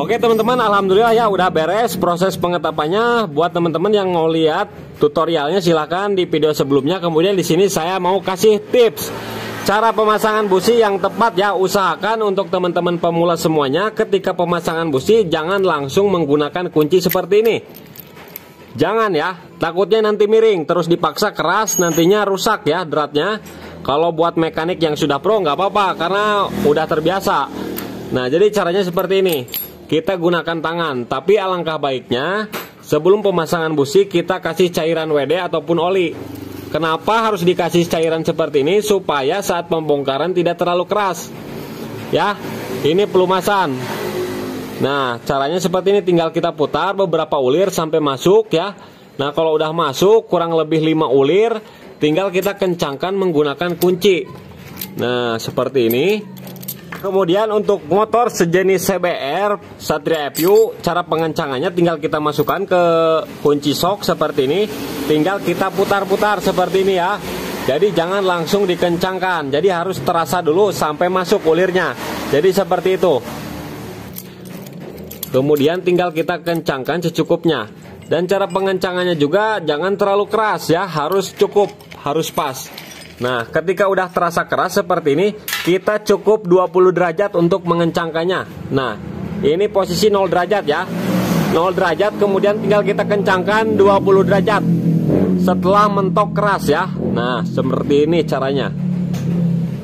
Oke teman-teman, alhamdulillah ya udah beres proses pengetapannya. Buat teman-teman yang mau lihat tutorialnya silahkan di video sebelumnya. Kemudian di sini saya mau kasih tips cara pemasangan busi yang tepat ya. Usahakan untuk teman-teman pemula semuanya, ketika pemasangan busi jangan langsung menggunakan kunci seperti ini. Jangan ya, takutnya nanti miring. Terus dipaksa keras nantinya rusak ya dratnya. Kalau buat mekanik yang sudah pro nggak apa-apa karena udah terbiasa. Nah jadi caranya seperti ini, kita gunakan tangan, tapi alangkah baiknya sebelum pemasangan busi kita kasih cairan WD ataupun oli. Kenapa harus dikasih cairan seperti ini? Supaya saat pembongkaran tidak terlalu keras. Ya, ini pelumasan. Nah, caranya seperti ini, tinggal kita putar beberapa ulir sampai masuk ya. Nah, kalau udah masuk kurang lebih 5 ulir, tinggal kita kencangkan menggunakan kunci. Nah, seperti ini. Kemudian untuk motor sejenis CBR Satria FU, cara pengencangannya tinggal kita masukkan ke kunci sok seperti ini. Tinggal kita putar-putar seperti ini ya. Jadi jangan langsung dikencangkan. Jadi harus terasa dulu sampai masuk ulirnya. Jadi seperti itu. Kemudian tinggal kita kencangkan secukupnya. Dan cara pengencangannya juga jangan terlalu keras ya. Harus cukup, harus pas. Nah, ketika udah terasa keras seperti ini, kita cukup 20 derajat untuk mengencangkannya. Nah, ini posisi 0 derajat ya. 0 derajat, kemudian tinggal kita kencangkan 20 derajat. Setelah mentok keras ya. Nah, seperti ini caranya.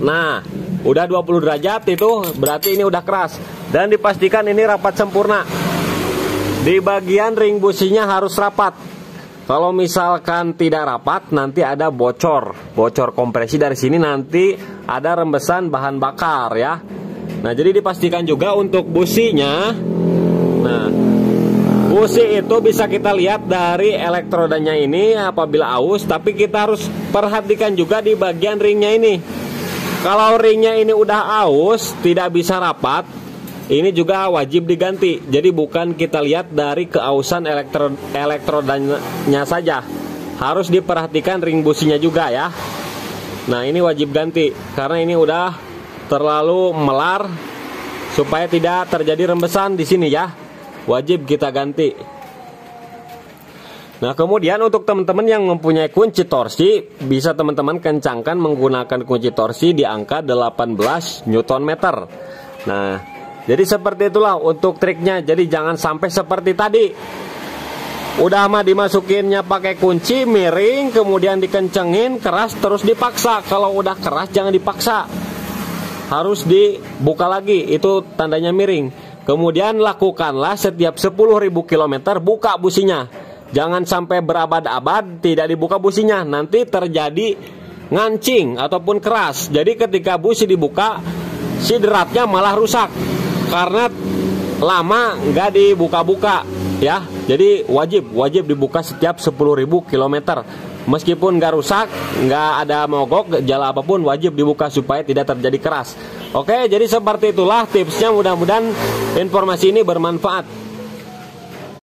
Nah, udah 20 derajat itu berarti ini udah keras. Dan dipastikan ini rapat sempurna. Di bagian ring businya harus rapat. Kalau misalkan tidak rapat, nanti ada bocor kompresi dari sini, nanti ada rembesan bahan bakar ya. Nah, jadi dipastikan juga untuk businya. Nah, busi itu bisa kita lihat dari elektrodanya ini apabila aus, tapi kita harus perhatikan juga di bagian ringnya ini. Kalau ringnya ini udah aus, tidak bisa rapat, ini juga wajib diganti. Jadi bukan kita lihat dari keausan elektrodanya saja, harus diperhatikan ring businya juga ya. Nah, ini wajib ganti karena ini udah terlalu melar, supaya tidak terjadi rembesan di sini ya, wajib kita ganti. Nah, kemudian untuk teman-teman yang mempunyai kunci torsi, bisa teman-teman kencangkan menggunakan kunci torsi di angka 18 Nm. Nah, jadi seperti itulah untuk triknya. Jadi jangan sampai seperti tadi, udah mah dimasukinnya pakai kunci, miring, kemudian dikencengin, keras, terus dipaksa. Kalau udah keras jangan dipaksa, harus dibuka lagi, itu tandanya miring. Kemudian lakukanlah setiap 10.000 km buka businya. Jangan sampai berabad-abad tidak dibuka businya, nanti terjadi ngancing ataupun keras. Jadi ketika busi dibuka, si dratnya malah rusak karena lama nggak dibuka-buka ya. Jadi wajib dibuka setiap 10.000 km. Meskipun nggak rusak, nggak ada mogok, gejala apapun, wajib dibuka supaya tidak terjadi keras. Oke, jadi seperti itulah tipsnya. Mudah-mudahan informasi ini bermanfaat.